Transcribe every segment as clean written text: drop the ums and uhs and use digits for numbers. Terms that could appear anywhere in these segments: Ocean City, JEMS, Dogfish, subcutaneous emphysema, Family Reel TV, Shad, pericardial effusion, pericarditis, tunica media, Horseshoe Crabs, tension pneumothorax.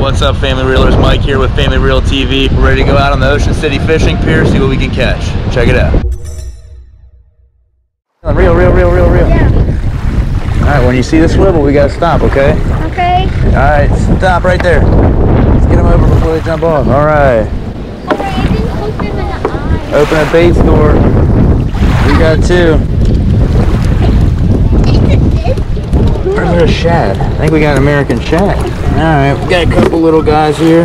What's up, Family Reelers? Mike here with Family Reel TV. We're ready to go out on the Ocean City fishing pier, see what we can catch. Check it out. Reel. Yeah. All right, when you see the swivel, we gotta stop, okay? Okay. All right, stop right there. Let's get them over before they jump off. All right. Okay, it didn't open in the eye. Open a bait store. We got two. Where's our shad? I think we got an American shad. All right, we got a couple little guys here.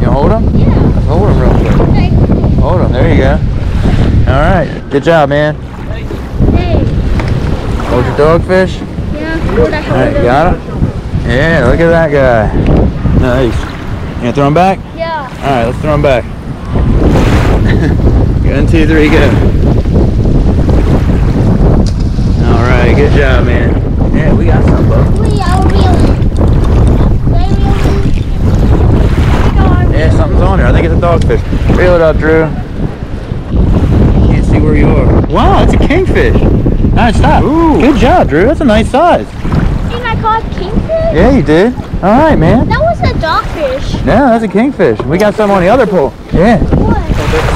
You hold them? Yeah. Hold them real quick. Okay. Hold them, there you go. All right, good job, man. Thank you. Hey. Hold your dogfish? Yeah. All right, got him? Yeah, look at that guy. Nice. You gonna throw him back? Yeah. All right, let's throw him back. 1, 2, 3, go. All right, good job, man. Yeah, we got some, bud. We are reeling. Yeah, something's on there. I think it's a dogfish. Reel it up, Drew. I can't see where you are. Wow, it's a kingfish. Nice stop. Ooh. Good job, Drew. That's a nice size. And I caught kingfish? Yeah, you did. All right, man. That was a dogfish. No, that's a kingfish. We got some on the other pole. Yeah. What?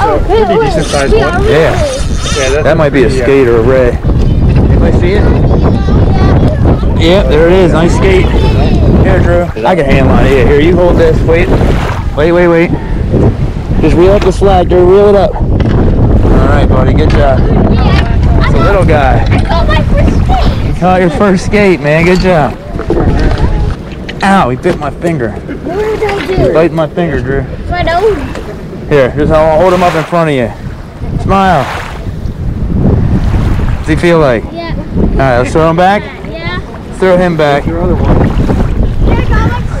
Oh, pretty decent size one. Yeah. That might be a skate or a ray. Anybody see it? Yep, there it is. Nice skate. Here, Drew. I can handline it. Here, you hold this. Wait. Just reel up the slide, Drew. Reel it up. All right, buddy. Good job. It's a little guy. I caught my first skate. You caught your first skate, man. Good job. Ow, he bit my finger. What did I do? He's biting my finger, Drew. My nose. Here, just hold him up in front of you. Smile. What's he feel like? Yeah. All right, let's throw him back. Throw him back. Your other one.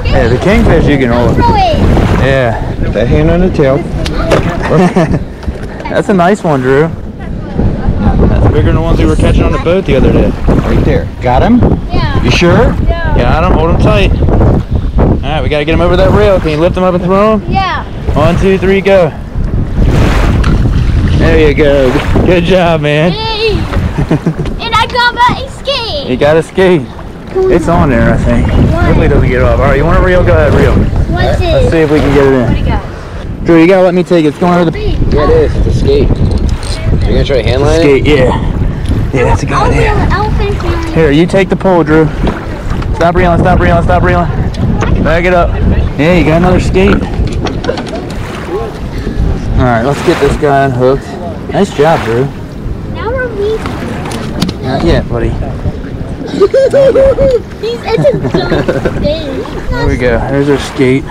Yeah, the kingfish you can hold. Yeah. That hand on the tail. That's a nice one, Drew. That's bigger than the ones we were catching on the boat the other day. Right there. Got him? Yeah. You sure? Yeah. Got him. Hold him tight. All right, we got to get him over that rail. Can you lift him up and throw him? Yeah. 1, 2, 3, go. There you go. Good job, man. Hey. And I got my skate. You got a skate. It's on there, I think. Hopefully it doesn't get off. All right, you want a reel? Go ahead, reel. Right, let's see if we can get it in. Drew, you gotta let me take it. It's going over the... Yeah, it is. It's a skate. You're gonna try to handline it? Skate, yeah. Yeah, that's a good idea. Here, you take the pole, Drew. Stop reeling. Back it up. Yeah, you got another skate. All right, let's get this guy unhooked. Nice job, Drew. Now we're weak. Not yet, buddy. It's a dumb thing. There we go. There's our skate.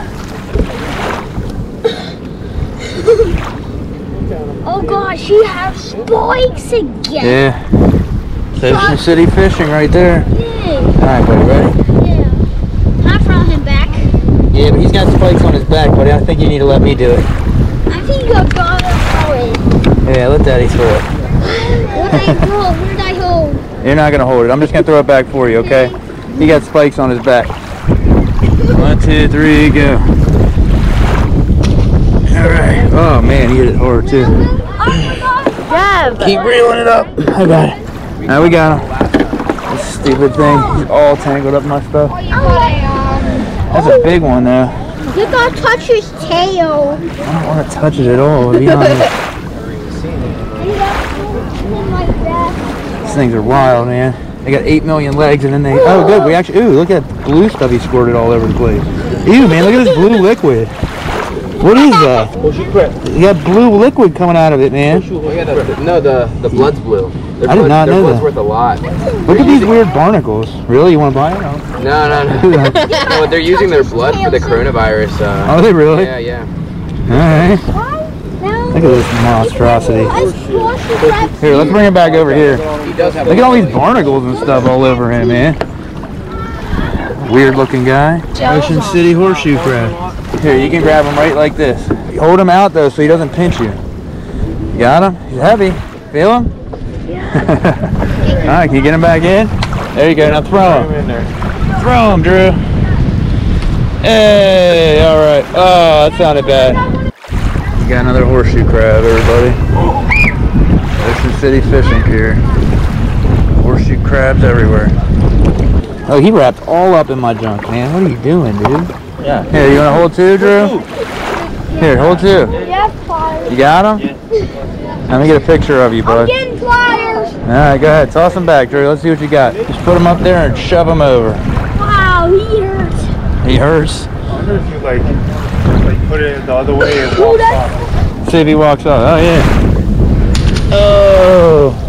Oh gosh, she has spikes again. Yeah. It's Ocean City fishing right there. Yeah. Alright, buddy, ready? Yeah. Can I throw him back? Yeah, but he's got spikes on his back, buddy. I think you need to let me do it. I think you're going to throw it. Yeah, let Daddy throw it. Where did I hold? You're not going to hold it. I'm just going to throw it back for you, okay? He got spikes on his back. 1, 2, 3, go. All right. Oh, man, he hit it hard, too. Keep reeling it up. I got it. All right, we got him. This stupid thing. He's all tangled up in my stuff. That's a big one, though. You got to touch his tail. I don't want to touch it at all. These things are wild, man. They got 8 million legs, and then they... Oh, good. We actually... Ooh, look at that blue stuff he squirted all over the place. Ew, man. Look at this blue liquid. What is that? You got blue liquid coming out of it, man. No, the blood's blue. I did not know that. Their blood's worth a lot. Look at these weird barnacles. Really? You want to buy it? No. They're using their blood for the coronavirus. Are they really? Yeah. All right. Look at this monstrosity. Here, let's bring him back over here. Look at all these barnacles and stuff all over him, man. Weird looking guy. Ocean City horseshoe crab. Here, you can grab him right like this. Hold him out, though, so he doesn't pinch you. You got him? He's heavy. Feel him? All right, can you get him back in? There you go. Now throw him. Throw him, Drew. Hey, all right. Oh, that sounded bad. Got another horseshoe crab, everybody. Ocean City fishing pier. Horseshoe crabs everywhere. Oh, he wrapped all up in my junk, man. What are you doing, dude? Yeah. Here, you want to hold two, Drew? Here, hold two. Yeah, pliers. You got them? Yeah. Let me get a picture of you, bud. I'm getting pliers. All right, go ahead. Toss them back, Drew. Let's see what you got. Just put them up there and shove them over. Wow, he hurts. He hurts? I wonder if you, like put it the other way and walk off. See if he walks off. Oh, yeah. Oh.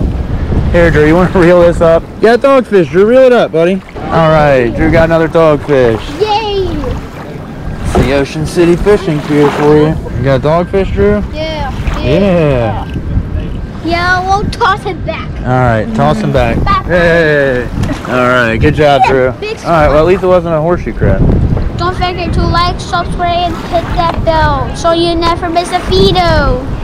Here, Drew, you want to reel this up? You got dogfish, Drew. Reel it up, buddy. All right, Drew got another dogfish. Yay! It's the Ocean City fishing pier for you. You got dogfish, Drew? Yeah. Yeah. Yeah, we'll toss it back. All right, toss him back. Hey! All right, good job, Drew. All right, well, at least it wasn't a horseshoe crab. Don't forget to like, subscribe, and hit that bell so you never miss a video.